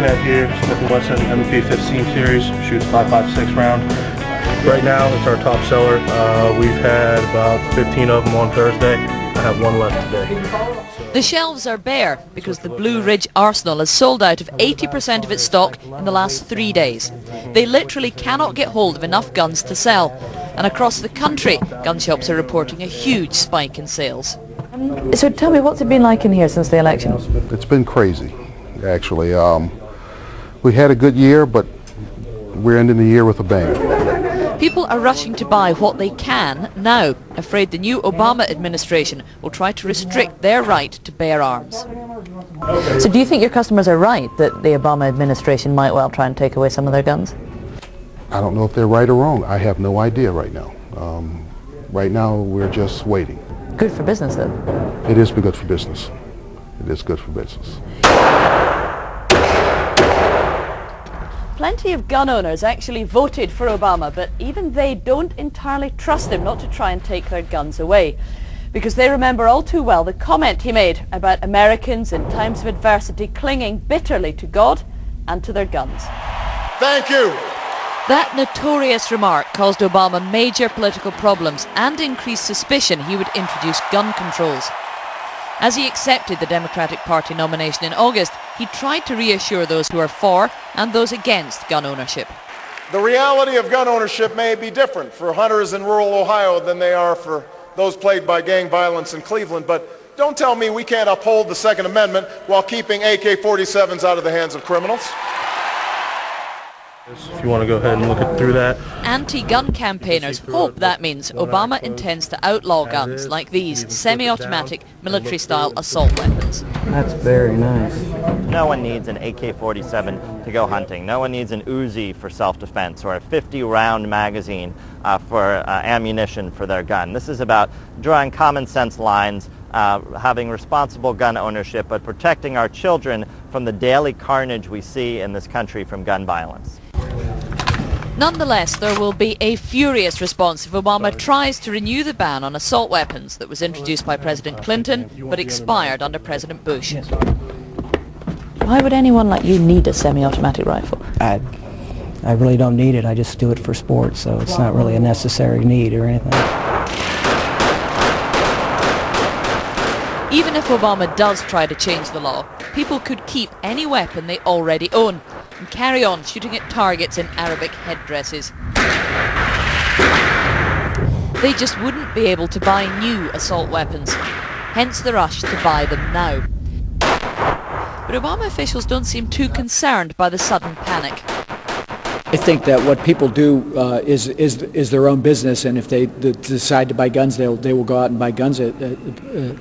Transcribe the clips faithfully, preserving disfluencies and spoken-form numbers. looking at here is the Western M P fifteen series, shoots five five six round. Right now it's our top seller. Uh, we've had about fifteen of them on Thursday. I have one left today. The shelves are bare because the Blue Ridge Arsenal has sold out of eighty percent of its stock in the last three days. They literally cannot get hold of enough guns to sell. And across the country, gun shops are reporting a huge spike in sales. So tell me, what's it been like in here since the election? It's been crazy, actually. Um, we had a good year, but we're ending the year with a bang. People are rushing to buy what they can now, afraid the new Obama administration will try to restrict their right to bear arms. So do you think your customers are right that the Obama administration might well try and take away some of their guns? I don't know if they're right or wrong. I have no idea right now. Um, right now, we're just waiting. Good for business, though. It is good for business. It is good for business. Plenty of gun owners actually voted for Obama, but even they don't entirely trust him not to try and take their guns away, because they remember all too well the comment he made about Americans in times of adversity clinging bitterly to God and to their guns. Thank you. That notorious remark caused Obama major political problems and increased suspicion he would introduce gun controls. As he accepted the Democratic Party nomination in August, he tried to reassure those who are for and those against gun ownership. The reality of gun ownership may be different for hunters in rural Ohio than they are for those plagued by gang violence in Cleveland, but don't tell me we can't uphold the Second Amendment while keeping A K forty-sevens out of the hands of criminals. If you want to go ahead and look through that. Anti-gun campaigners hope that means Obama intends to outlaw guns like these semi-automatic military-style assault weapons. That's very nice. No one needs an A K forty-seven to go hunting. No one needs an Uzi for self-defense or a fifty round magazine uh, for uh, ammunition for their gun. This is about drawing common sense lines, Uh, having responsible gun ownership, but protecting our children from the daily carnage we see in this country from gun violence. Nonetheless, there will be a furious response if Obama tries to renew the ban on assault weapons that was introduced by President Clinton but expired under President Bush. Why would anyone like you need a semi-automatic rifle? I, I really don't need it. I just do it for sport, so it's not really a necessary need or anything. Even if Obama does try to change the law, people could keep any weapon they already own and carry on shooting at targets in Arabic headdresses. They just wouldn't be able to buy new assault weapons, hence the rush to buy them now. But Obama officials don't seem too concerned by the sudden panic. I think that what people do uh, is, is is their own business, and if they d decide to buy guns, they'll, they will go out and buy guns, uh, uh,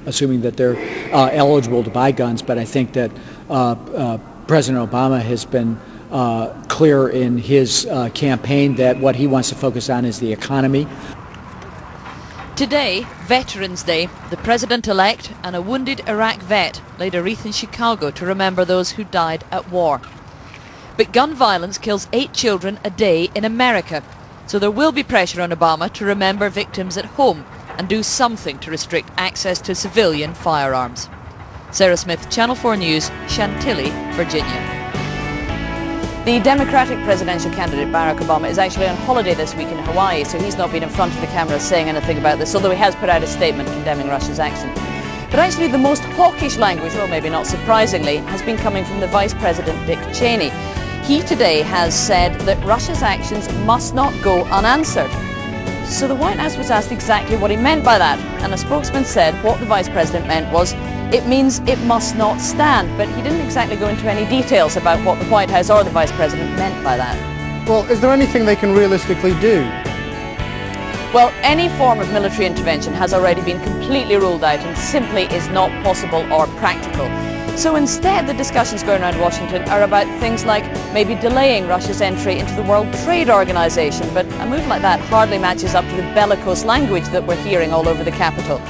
assuming that they're uh, eligible to buy guns. But I think that uh, uh, President Obama has been uh, clear in his uh, campaign that what he wants to focus on is the economy. Today, Veterans Day, the president-elect and a wounded Iraq vet laid a wreath in Chicago to remember those who died at war. But gun violence kills eight children a day in America, so there will be pressure on Obama to remember victims at home and do something to restrict access to civilian firearms. Sarah Smith, Channel four News, Chantilly, Virginia. The Democratic presidential candidate Barack Obama is actually on holiday this week in Hawaii, so he's not been in front of the camera saying anything about this, although he has put out a statement condemning Russia's action. But actually the most hawkish language, or maybe not surprisingly, has been coming from the Vice President Dick Cheney. He today has said that Russia's actions must not go unanswered. So the White House was asked exactly what he meant by that, and a spokesman said what the Vice President meant was, it means it must not stand, but he didn't exactly go into any details about what the White House or the Vice President meant by that. Well, is there anything they can realistically do? Well, any form of military intervention has already been completely ruled out and simply is not possible or practical. So instead, the discussions going around Washington are about things like maybe delaying Russia's entry into the World Trade Organization, but a move like that hardly matches up to the bellicose language that we're hearing all over the Capitol.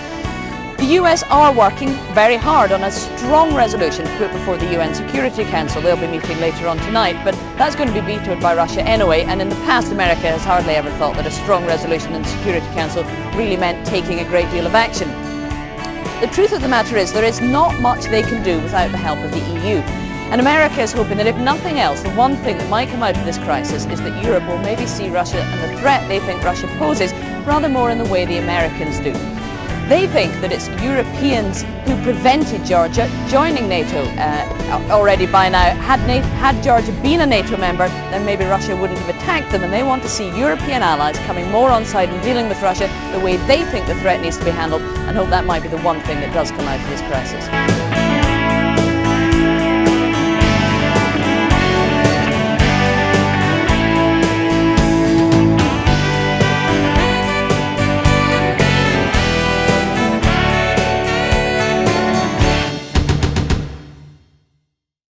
The U S are working very hard on a strong resolution put before the U N Security Council. They'll be meeting later on tonight, but that's going to be vetoed by Russia anyway, and in the past America has hardly ever thought that a strong resolution in the Security Council really meant taking a great deal of action. The truth of the matter is there is not much they can do without the help of the E U. And America is hoping that if nothing else, the one thing that might come out of this crisis is that Europe will maybe see Russia and the threat they think Russia poses rather more in the way the Americans do. They think that it's Europeans who prevented Georgia joining NATO uh, already by now. Had, NATO, had Georgia been a NATO member, then maybe Russia wouldn't have attacked them, and they want to see European allies coming more on side and dealing with Russia the way they think the threat needs to be handled, and hope that might be the one thing that does come out of this crisis.